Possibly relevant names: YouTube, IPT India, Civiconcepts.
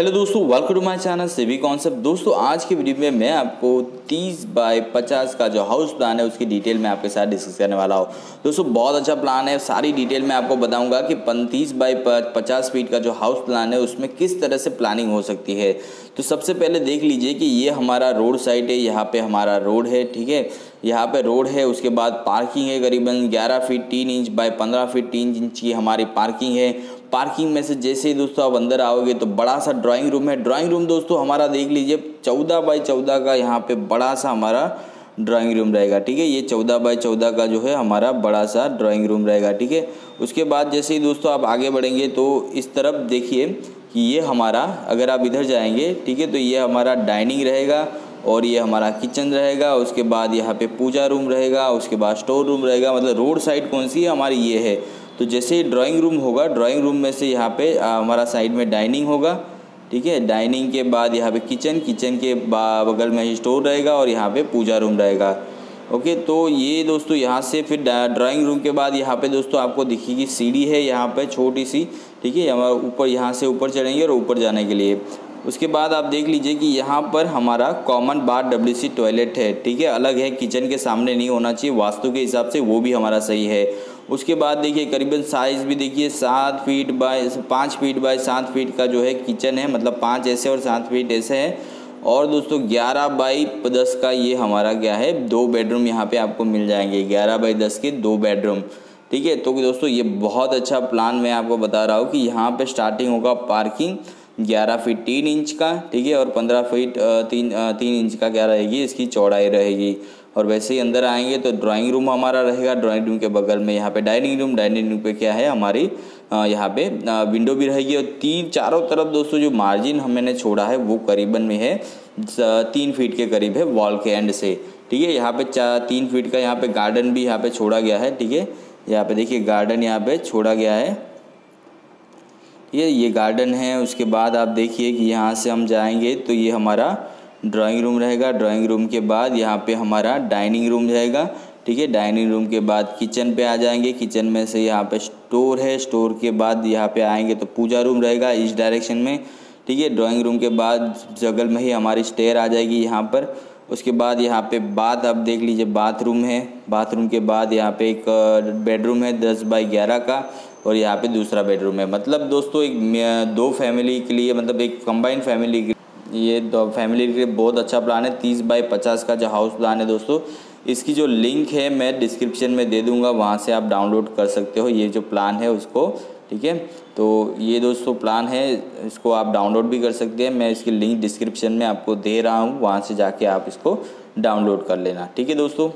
Hello दोस्तों, welcome to my channel सिवी concept. दोस्तों आज की वीडियो में मैं आपको 30x50 का जो हाउस प्लान है उसकी डिटेल में आपके साथ डिस्कस करने वाला हूँ। दोस्तों बहुत अच्छा प्लान है, सारी डिटेल में आपको बताऊंगा कि 30x50 फीट का जो हाउस प्लान है उसमें किस तरह से प्लानिंग हो सकती है। तो सबसे पहले देख लीजिए कि ये हमारा रोड साइड है, यहाँ पर हमारा रोड है, ठीक है, यहाँ पे रोड है। उसके बाद पार्किंग है, करीबन 11 feet 3 inch by 15 feet 3 inch की हमारी पार्किंग है। पार्किंग में से जैसे ही दोस्तों आप अंदर आओगे तो बड़ा सा ड्राइंग रूम है। ड्राइंग रूम दोस्तों हमारा देख लीजिए 14x14 का यहाँ पे बड़ा सा हमारा ड्राइंग रूम रहेगा, ठीक है। ये 14x14 का जो है हमारा बड़ा सा ड्राइंग रूम रहेगा, ठीक है। उसके बाद जैसे ही दोस्तों आप आगे बढ़ेंगे तो इस तरफ देखिए कि ये हमारा, अगर आप इधर जाएंगे, ठीक है, तो ये हमारा डाइनिंग रहेगा और ये हमारा किचन रहेगा। उसके बाद यहाँ पे पूजा रूम रहेगा, उसके बाद स्टोर रूम रहेगा। मतलब रोड साइड कौन सी है हमारी, ये है। तो जैसे ही ड्राइंग रूम होगा, ड्राइंग रूम में से यहाँ पे हमारा साइड में डाइनिंग होगा, ठीक है। डाइनिंग के बाद यहाँ पे किचन, किचन के बगल में स्टोर रहेगा और यहाँ पे पूजा रूम रहेगा, ओके। तो ये दोस्तों यहाँ से फिर ड्राइंग रूम के बाद यहाँ पे दोस्तों आपको दिखेगी सीढ़ी है यहाँ पे छोटी सी, ठीक है। हमारा ऊपर, यहाँ से ऊपर चढ़ेंगे और ऊपर जाने के लिए। उसके बाद आप देख लीजिए कि यहाँ पर हमारा कॉमन बाथ WC टॉयलेट है, ठीक है, अलग है, किचन के सामने नहीं होना चाहिए, वास्तु के हिसाब से वो भी हमारा सही है। उसके बाद देखिए करीबन साइज़ भी देखिए 5 फीट बाय 7 फीट का जो है किचन है, मतलब 5 ऐसे और 7 फीट ऐसे है। और दोस्तों 11x10 का ये हमारा क्या है, 2 बेडरूम यहाँ पे आपको मिल जाएंगे, 11x10 के 2 बेडरूम, ठीक है। तो दोस्तों ये बहुत अच्छा प्लान मैं आपको बता रहा हूँ कि यहाँ पर स्टार्टिंग होगा पार्किंग 11 फीट 3 इंच का, ठीक है, और 15 फीट 3 इंच का क्या रहेगी, इसकी चौड़ाई रहेगी। और वैसे ही अंदर आएंगे तो ड्राइंग रूम हमारा रहेगा, ड्राइंग रूम के बगल में यहाँ पे डाइनिंग रूम, डाइनिंग रूम पे क्या है हमारी यहाँ पे विंडो भी रहेगी। और चारों तरफ दोस्तों जो मार्जिन हमने छोड़ा है वो करीबन में है 3 फीट के करीब है वॉल के एंड से, ठीक है। यहाँ पे 3 फीट का यहाँ पे गार्डन भी यहाँ पे छोड़ा गया है, ठीक है। यहाँ पे देखिए गार्डन यहाँ पे छोड़ा गया है, ये गार्डन है। उसके बाद आप देखिए कि यहाँ से हम जाएंगे तो ये हमारा ड्राइंग रूम रहेगा, ड्राइंग रूम के बाद यहाँ पे हमारा डाइनिंग रूम रहेगा, ठीक है। डाइनिंग रूम के बाद किचन पे आ जाएंगे, किचन में से यहाँ पे स्टोर है, स्टोर के बाद यहाँ पे आएंगे तो पूजा रूम रहेगा इस डायरेक्शन में, ठीक है। ड्राइंग रूम के बाद जगल में ही हमारी स्टेयर आ जाएगी यहाँ पर। उसके बाद यहाँ पे बाथ आप देख लीजिए, बाथरूम है, बाथरूम के बाद यहाँ पे एक बेडरूम है 10x11 का और यहाँ पे दूसरा बेडरूम है। मतलब दोस्तों एक 2 फैमिली के लिए, मतलब एक कंबाइंड फैमिली के ये 2 फैमिली के लिए बहुत अच्छा प्लान है 30x50 का जो हाउस प्लान है। दोस्तों इसकी जो लिंक है मैं डिस्क्रिप्शन में दे दूँगा, वहाँ से आप डाउनलोड कर सकते हो ये जो प्लान है उसको, ठीक है। तो ये दोस्तों प्लान है, इसको आप डाउनलोड भी कर सकते हैं, मैं इसकी लिंक डिस्क्रिप्शन में आपको दे रहा हूँ, वहाँ से जाके आप इसको डाउनलोड कर लेना, ठीक है दोस्तों।